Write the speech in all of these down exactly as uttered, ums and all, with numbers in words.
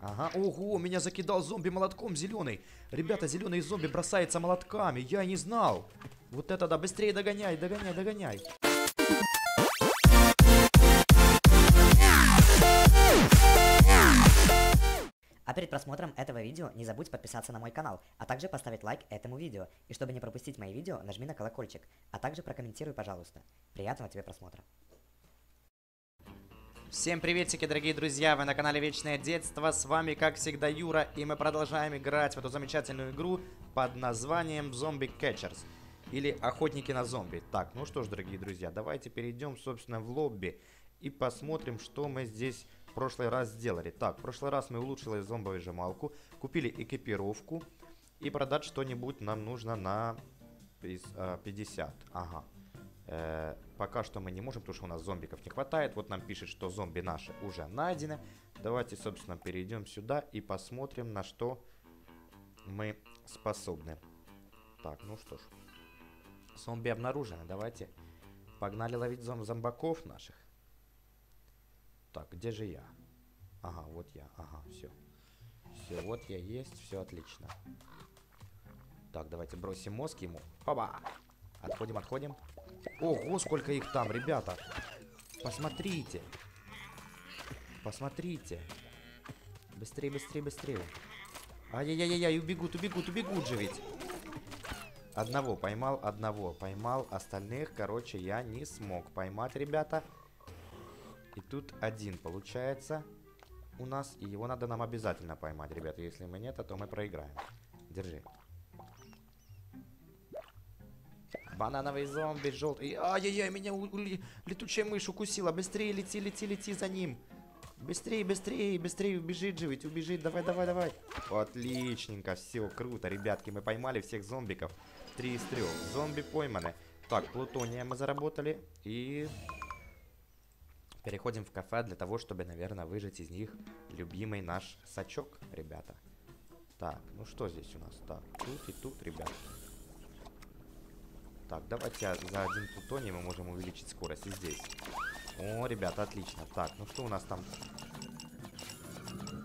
Ага, ого, меня закидал зомби молотком зеленый. Ребята, зеленый зомби бросается молотками, я не знал. Вот это да, быстрее догоняй, догоняй, догоняй. А перед просмотром этого видео не забудь подписаться на мой канал, а также поставить лайк этому видео. И чтобы не пропустить мои видео, нажми на колокольчик, а также прокомментируй, пожалуйста. Приятного тебе просмотра. Всем приветики, дорогие друзья, вы на канале Вечное Детство, с вами, как всегда, Юра, и мы продолжаем играть в эту замечательную игру под названием Zombie Catchers, или Охотники на зомби. Так, ну что ж, дорогие друзья, давайте перейдем, собственно, в лобби и посмотрим, что мы здесь в прошлый раз сделали. Так, в прошлый раз мы улучшили зомбовыжималку, купили экипировку, и продать что-нибудь нам нужно на пятьдесят, ага. Э, пока что мы не можем, потому что у нас зомбиков не хватает. Вот нам пишет, что зомби наши уже найдены. Давайте, собственно, перейдем сюда и посмотрим, на что мы способны. Так, ну что ж. Зомби обнаружены. Давайте погнали ловить зом зомбаков наших. Так, где же я? Ага, вот я. Ага, все. Все, вот я есть. Все отлично. Так, давайте бросим мозг ему. Опа! Отходим, отходим. Ого, сколько их там, ребята. Посмотрите. Посмотрите. Быстрее, быстрее, быстрее. Ай-яй-яй-яй, убегут, убегут, убегут же ведь. Одного поймал, одного поймал. Остальных, короче, я не смог поймать, ребята. И тут один получается у нас. И его надо нам обязательно поймать, ребята. Если мы нет, то мы проиграем. Держи. Банановый зомби, желтый. Ай-яй-яй, меня летучая мышь укусила. Быстрее лети, лети, лети за ним. Быстрее, быстрее, быстрее. Убежит же ведь, убежит. Давай, давай, давай. Отличненько, все, круто, ребятки. Мы поймали всех зомбиков. Три из трех. Зомби пойманы. Так, плутония мы заработали. И переходим в кафе для того, чтобы, наверное, выжать из них любимый наш сачок, ребята. Так, ну что здесь у нас? Так, тут и тут, ребята. Так, давайте за один плутоний мы можем увеличить скорость и здесь. О, ребята, отлично. Так, ну что у нас там?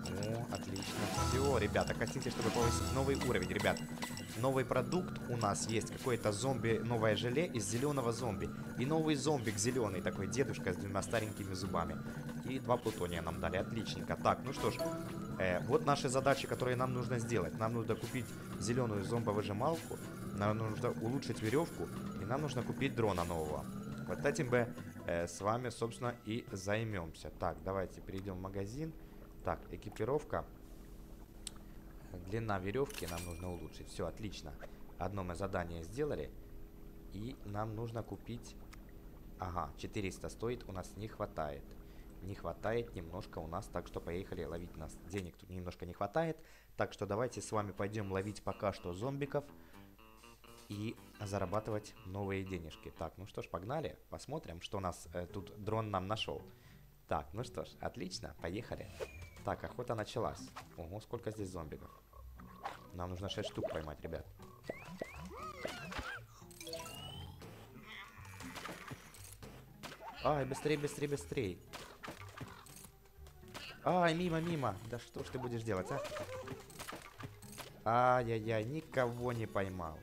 О, отлично. Все, ребята, хотите, чтобы повысить новый уровень, ребят. Новый продукт у нас есть. Какое-то зомби, новое желе из зеленого зомби. И новый зомбик зеленый, такой дедушка с двумя старенькими зубами. И два плутония нам дали, отличненько. Так, ну что ж, э, вот наши задачи, которые нам нужно сделать. Нам нужно купить зеленую зомбовыжималку. Нам нужно улучшить веревку, и нам нужно купить дрона нового. Вот этим бы э, с вами, собственно, и займемся. Так, давайте перейдем в магазин. Так, экипировка. Длина веревки нам нужно улучшить. Все, отлично. Одно мы задание сделали. И нам нужно купить... Ага, четыреста стоит, у нас не хватает. Не хватает немножко у нас, так что поехали ловить нас. Денег тут немножко не хватает. Так что давайте с вами пойдем ловить пока что зомбиков. И зарабатывать новые денежки. Так, ну что ж, погнали. Посмотрим, что нас э, тут дрон нам нашел. Так, ну что ж, отлично, поехали. Так, охота началась. Ого, сколько здесь зомбиков. Нам нужно шесть штук поймать, ребят. Ай, быстрей, быстрей, быстрей. Ай, мимо, мимо. Да что ж ты будешь делать, а? Ай-яй-яй, никого не поймал.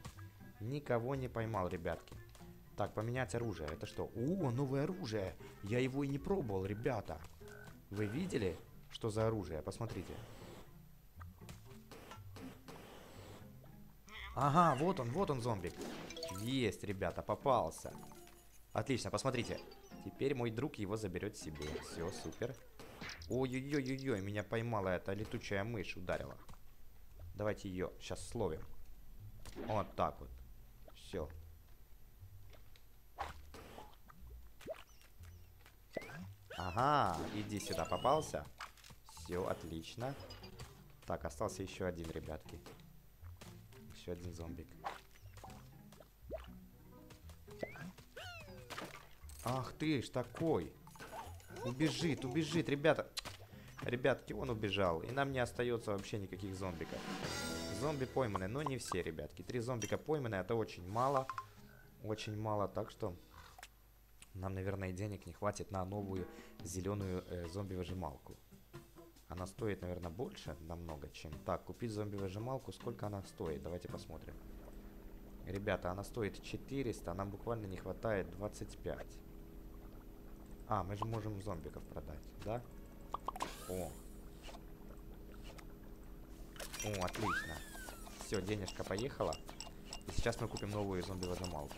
Никого не поймал, ребятки. Так, поменять оружие. Это что? О, новое оружие. Я его и не пробовал, ребята. Вы видели, что за оружие? Посмотрите. Ага, вот он, вот он, зомбик. Есть, ребята, попался. Отлично, посмотрите. Теперь мой друг его заберет себе. Все, супер. Ой-ой-ой-ой-ой, меня поймала эта летучая мышь, ударила. Давайте ее сейчас словим. Вот так вот. Все. Ага, иди сюда, попался. Все, отлично. Так, остался еще один, ребятки. Еще один зомбик. Ах ты ж такой. Убежит, убежит, ребята. Ребятки, он убежал. И нам не остается вообще никаких зомбиков. Зомби пойманы, но не все, ребятки. Три зомбика пойманы, это очень мало. Очень мало, так что нам, наверное, денег не хватит на новую зеленую э, зомби-выжималку. Она стоит, наверное, больше намного, чем... Так, купить зомби-выжималку. Сколько она стоит? Давайте посмотрим. Ребята, она стоит четыреста. Нам буквально не хватает двадцать пять. А, мы же можем зомбиков продать, да? О. О, отлично. Все, денежка поехала. И сейчас мы купим новую зомби-выжималку.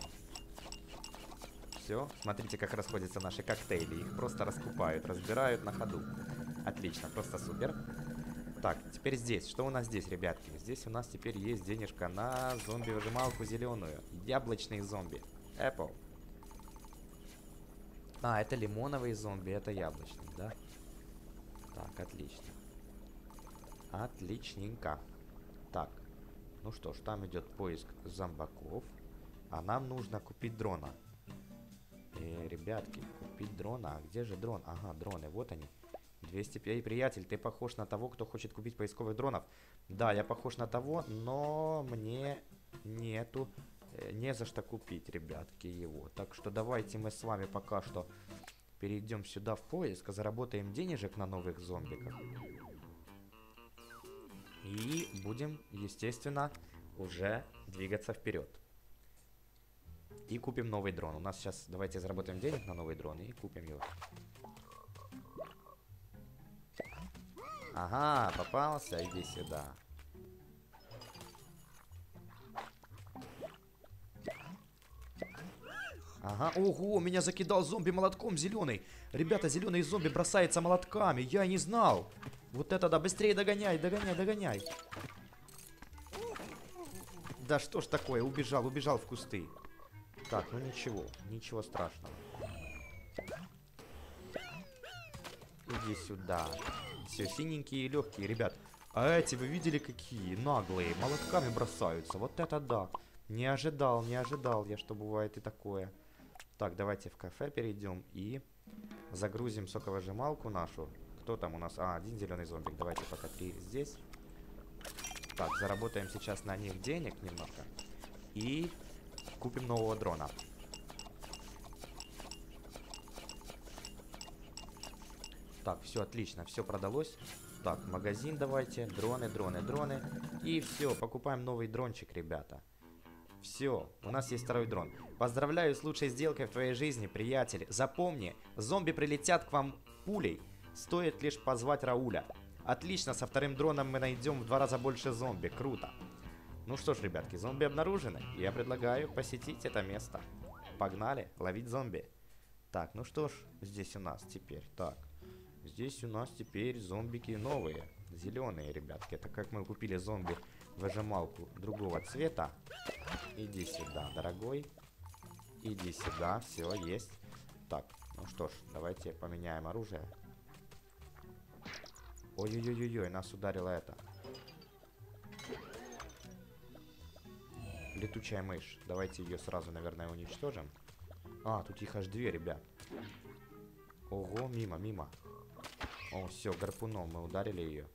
Все. Смотрите, как расходятся наши коктейли. Их просто раскупают, разбирают на ходу. Отлично, просто супер. Так, теперь здесь. Что у нас здесь, ребятки? Здесь у нас теперь есть денежка на зомби-выжималку зеленую. Яблочные зомби. Apple. А, это лимоновые зомби, это яблочные, да? Так, отлично. Отличненько. Так, ну что ж, там идет поиск зомбаков. А нам нужно купить дрона. И, ребятки, купить дрона. А где же дрон? Ага, дроны, вот они. двести пять, приятель, ты похож на того, кто хочет купить поисковых дронов. Да, я похож на того, но мне нету, не за что купить, ребятки, его. Так что давайте мы с вами пока что перейдем сюда в поиск, заработаем денежек на новых зомбиках. И будем, естественно, уже двигаться вперед. И купим новый дрон. У нас сейчас, давайте заработаем денег на новый дрон и купим его. Ага, попался, иди сюда. Ага, ого, меня закидал зомби молотком зеленый. Ребята, зеленый зомби бросается молотками, я не знал. Вот это да, быстрее догоняй, догоняй, догоняй. Да что ж такое, убежал, убежал в кусты. Так, ну ничего, ничего страшного. Иди сюда. Все, синенькие и легкие, ребят. А эти вы видели какие? Наглые, молотками бросаются. Вот это да. Не ожидал, не ожидал я, что бывает и такое. Так, давайте в кафе перейдем и загрузим соковыжималку нашу. Кто там у нас? А, один зеленый зомбик. Давайте пока три здесь. Так, заработаем сейчас на них денег немножко. И купим нового дрона. Так, все отлично, все продалось. Так, магазин давайте, дроны, дроны, дроны. И все, покупаем новый дрончик, ребята. Все, у нас есть второй дрон. Поздравляю с лучшей сделкой в твоей жизни, приятель. Запомни, зомби прилетят к вам пулей. Стоит лишь позвать Рауля. Отлично, со вторым дроном мы найдем в два раза больше зомби, круто. Ну что ж, ребятки, зомби обнаружены. Я предлагаю посетить это место. Погнали, ловить зомби. Так, ну что ж, здесь у нас теперь, так. Здесь у нас теперь зомбики новые, зеленые, ребятки. Это как мы купили зомби-выжималку другого цвета. Иди сюда, дорогой. Иди сюда, все, есть. Так, ну что ж, давайте поменяем оружие. Ой-ой-ой-ой, нас ударило это. Летучая мышь. Давайте ее сразу, наверное, уничтожим. А, тут их аж две, ребят. Ого, мимо, мимо. О, все, гарпуном мы ударили ее.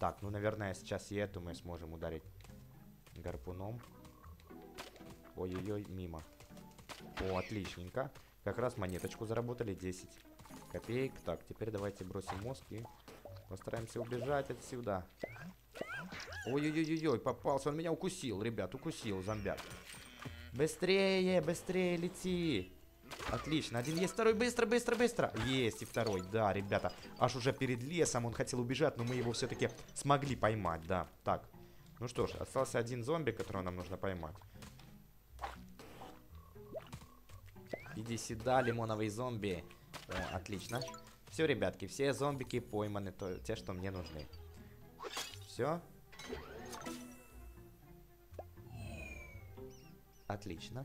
Так, ну, наверное, сейчас и эту мы сможем ударить гарпуном. Ой-ой-ой, мимо. О, отличненько. Как раз монеточку заработали, десять копеек. Так, теперь давайте бросим мозг и постараемся убежать отсюда. Ой-ой-ой-ой, попался, он меня укусил, ребят, укусил, зомбяк. Быстрее, быстрее лети. Отлично, один есть, второй, быстро, быстро, быстро. Есть и второй, да, ребята. Аж уже перед лесом он хотел убежать, но мы его все-таки смогли поймать, да. Так, ну что ж, остался один зомби, которого нам нужно поймать. Иди сюда, лимоновые зомби. О, отлично. Все, ребятки, все зомбики пойманы, то, те, что мне нужны. Все. Отлично.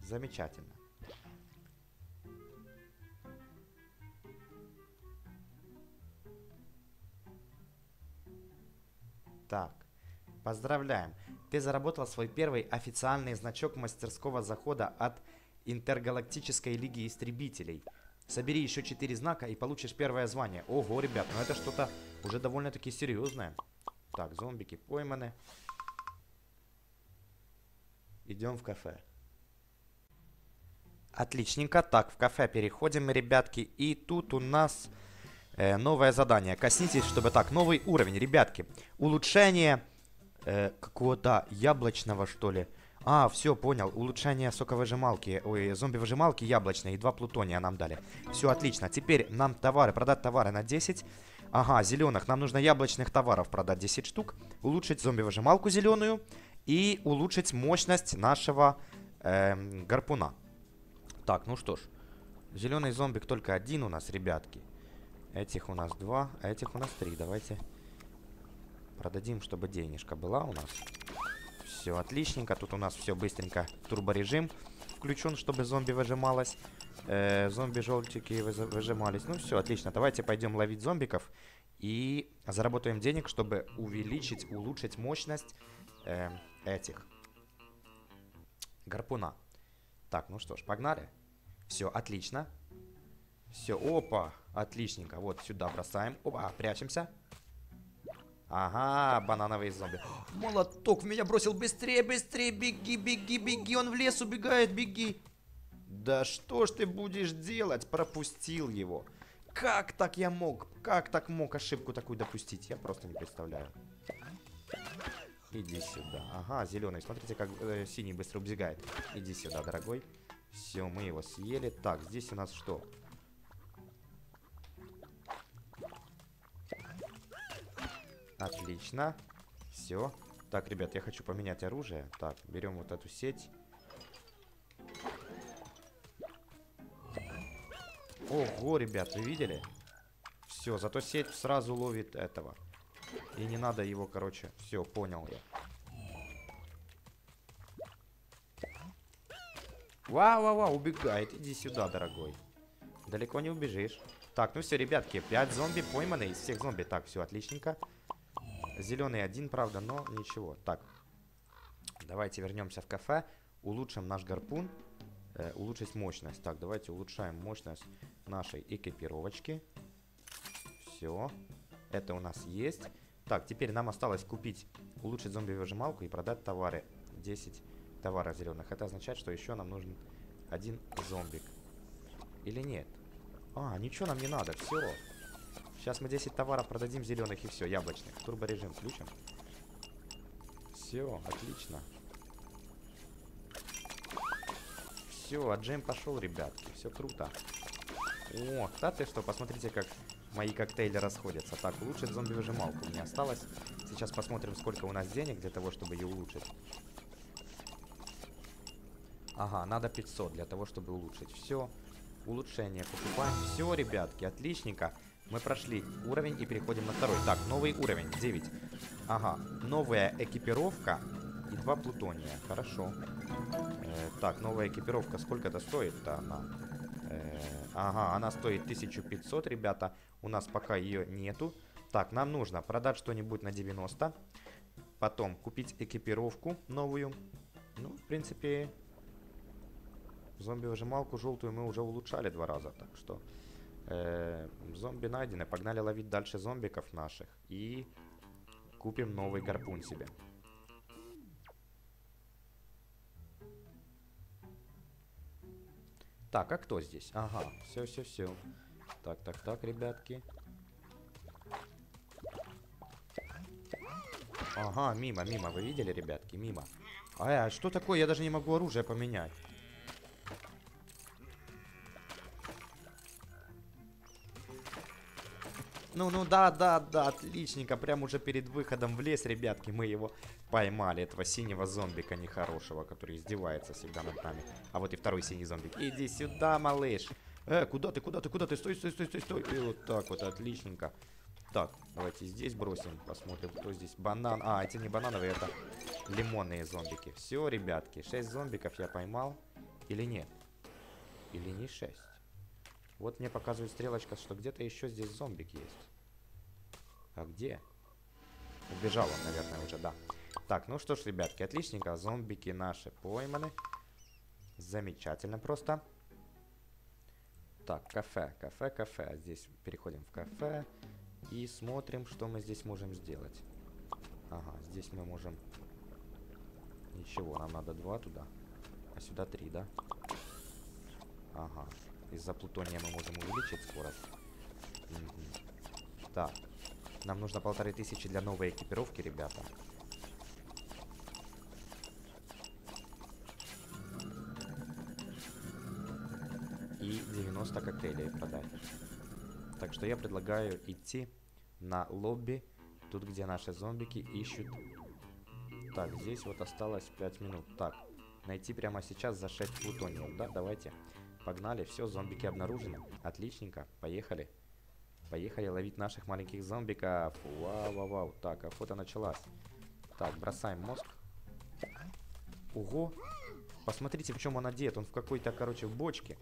Замечательно. Так, поздравляем. Ты заработал свой первый официальный значок мастерского захода от Интергалактической Лиги Истребителей. Собери еще четыре знака и получишь первое звание. Ого, ребят, ну это что-то уже довольно-таки серьезное. Так, зомбики пойманы. Идем в кафе. Отличненько. Так, в кафе переходим, ребятки. И тут у нас э, новое задание. Коснитесь, чтобы... Так, новый уровень, ребятки. Улучшение э, какого-то яблочного, что ли. А, все, понял. Улучшение соковыжималки. Ой, зомби-выжималки яблочной. И два плутония нам дали. Все, отлично. Теперь нам товары. Продать товары на десять. Ага, зеленых. Нам нужно яблочных товаров продать десять штук. Улучшить зомби-выжималку зеленую. И улучшить мощность нашего э, гарпуна. Так, ну что ж. Зеленый зомбик только один у нас, ребятки. Этих у нас два, а этих у нас три. Давайте продадим, чтобы денежка была у нас. Все, отличненько. Тут у нас все быстренько. Турборежим включен, чтобы зомби выжималось. Э, зомби-желтики выжимались. Ну все, отлично. Давайте пойдем ловить зомбиков. И заработаем денег, чтобы увеличить, улучшить мощность э, этих. Гарпуна. Так, ну что ж, погнали. Все, отлично. Все, опа, отличненько. Вот сюда бросаем. Опа, прячемся. Ага, банановые зомби. О, молоток в меня бросил. Быстрее, быстрее, беги, беги, беги. Он в лес убегает, беги. Да что ж ты будешь делать? Пропустил его. Как так я мог? Как так мог ошибку такую допустить? Я просто не представляю. Иди сюда. Ага, зеленый. Смотрите, как э, синий быстро убегает. Иди сюда, дорогой. Все, мы его съели. Так, здесь у нас что? Отлично. Все. Так, ребят, я хочу поменять оружие. Так, берем вот эту сеть. Ого, ребят, вы видели? Все, зато сеть сразу ловит этого. И не надо его, короче. Все, понял я. Вау-вау-вау, убегает. Иди сюда, дорогой. Далеко не убежишь. Так, ну все, ребятки, пять зомби пойманы из всех зомби. Так, все, отличненько. Зеленый один, правда, но ничего. Так, давайте вернемся в кафе. Улучшим наш гарпун. Э, улучшить мощность. Так, давайте улучшаем мощность нашей экипировочки. Все. Это у нас есть. Так, теперь нам осталось купить, улучшить зомби-выжималку и продать товары. десять товаров зеленых. Это означает, что еще нам нужен один зомбик. Или нет? А, ничего нам не надо. Все. Сейчас мы десять товаров продадим зеленых и все, яблочных. Турборежим включим. Все, отлично. Все, а Джейм пошел, ребятки. Все круто. О, да ты что, посмотрите, как... Мои коктейли расходятся. Так, улучшить зомби-выжималку мне осталось. Сейчас посмотрим, сколько у нас денег для того, чтобы ее улучшить. Ага, надо пятьсот для того, чтобы улучшить. Все, улучшение покупаем. Все, ребятки, отличненько. Мы прошли уровень и переходим на второй. Так, новый уровень, девять. Ага, новая экипировка и два плутония. Хорошо. Э, так, новая экипировка. Сколько-то стоит-то она? Ага, она стоит тысячу пятьсот, ребята. У нас пока ее нету. Так, нам нужно продать что-нибудь на девяносто. Потом купить экипировку новую. Ну, в принципе, зомби-выжималку желтую мы уже улучшали два раза. Так что э, зомби найдены. Погнали ловить дальше зомбиков наших. И купим новый гарпун себе. Так, а кто здесь? Ага, все-все-все. Так, так, так, ребятки. Ага, мимо, мимо. Вы видели, ребятки? Мимо. А, а что такое? Я даже не могу оружие поменять. Ну, ну, да, да, да, отличненько. Прям уже перед выходом в лес, ребятки, мы его поймали. Этого синего зомбика нехорошего, который издевается всегда над нами. А вот и второй синий зомбик. Иди сюда, малыш. Э, куда ты, куда ты, куда ты? Стой, стой, стой, стой, стой. И вот так вот, отличненько. Так, давайте здесь бросим. Посмотрим, кто здесь. Банан. А, эти не банановые, это лимонные зомбики. Все, ребятки, шесть зомбиков я поймал. Или нет? Или не шесть? Вот мне показывает стрелочка, что где-то еще здесь зомбик есть. А где? Убежал он, наверное, уже, да. Так, ну что ж, ребятки, отличненько. Зомбики наши пойманы. Замечательно просто. Так, кафе, кафе, кафе. Здесь переходим в кафе. И смотрим, что мы здесь можем сделать. Ага, здесь мы можем... Ничего, нам надо два туда. А сюда три, да? Ага. Из-за плутония мы можем увеличить скорость. Угу. Так. Нам нужно полторы тысячи для новой экипировки, ребята. И девяносто коктейлей продать. Так что я предлагаю идти на лобби. Тут, где наши зомбики ищут. Так, здесь вот осталось пять минут. Так, найти прямо сейчас за шесть плутониев. Да, давайте. Погнали, все, зомбики обнаружены. Отличненько, поехали. Поехали ловить наших маленьких зомбиков. Вау-вау-вау. Так, охота началась. Так, бросаем мозг. Ого. Посмотрите, в чем он одет. Он в какой-то, короче, в бочке.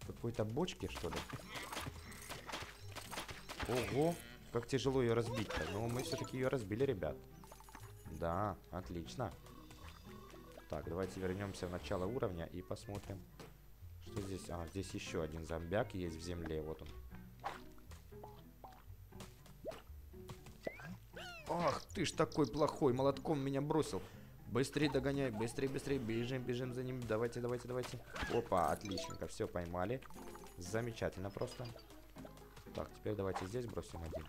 В какой-то бочке, что ли? Ого, как тяжело ее разбить-то. Но мы все-таки ее разбили, ребят. Да, отлично. Так, давайте вернемся в начало уровня и посмотрим, что здесь. А, здесь еще один зомбяк есть в земле. Вот он. Ах, ты ж такой плохой. Молотком меня бросил. Быстрее догоняй, быстрее, быстрее. Бежим, бежим за ним. Давайте, давайте, давайте. Опа, отличненько. Все, поймали. Замечательно просто. Так, теперь давайте здесь бросим один.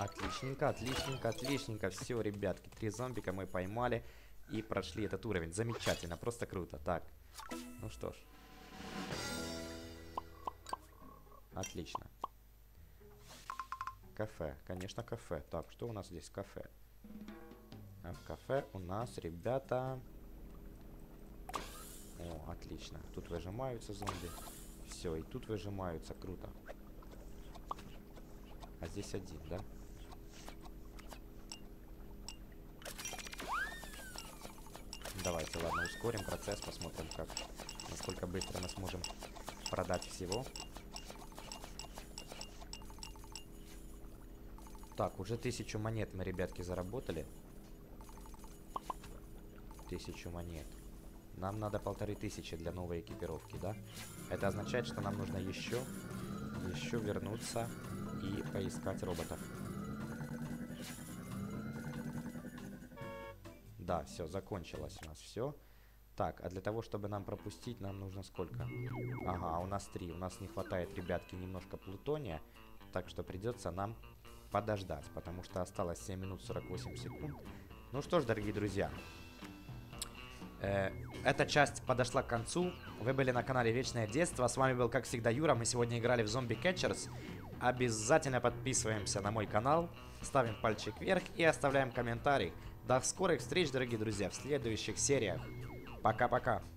Отличненько, отличненько, отличненько. Все, ребятки, три зомбика мы поймали и прошли этот уровень. Замечательно, просто круто. Так, ну что ж. Отлично. Кафе, конечно, кафе. Так, что у нас здесь? Кафе. А в кафе у нас, ребята... О, отлично. Тут выжимаются зомби. Все, и тут выжимаются, круто. А здесь один, да? Давайте, ладно, ускорим процесс, посмотрим, как, насколько быстро мы сможем продать всего. Так, уже тысячу монет мы, ребятки, заработали. Тысячу монет. Нам надо полторы тысячи для новой экипировки, да? Это означает, что нам нужно еще, еще вернуться и поискать роботов. Да, все, закончилось у нас все. Так, а для того, чтобы нам пропустить, нам нужно сколько? Ага, у нас три. У нас не хватает, ребятки, немножко плутония. Так что придется нам подождать, потому что осталось семь минут сорок восемь секунд. Ну что ж, дорогие друзья... Эта часть подошла к концу. Вы были на канале Вечное Детство. С вами был, как всегда, Юра. Мы сегодня играли в Zombie Catchers. Обязательно подписываемся на мой канал. Ставим пальчик вверх и оставляем комментарий. До скорых встреч, дорогие друзья, в следующих сериях. Пока-пока.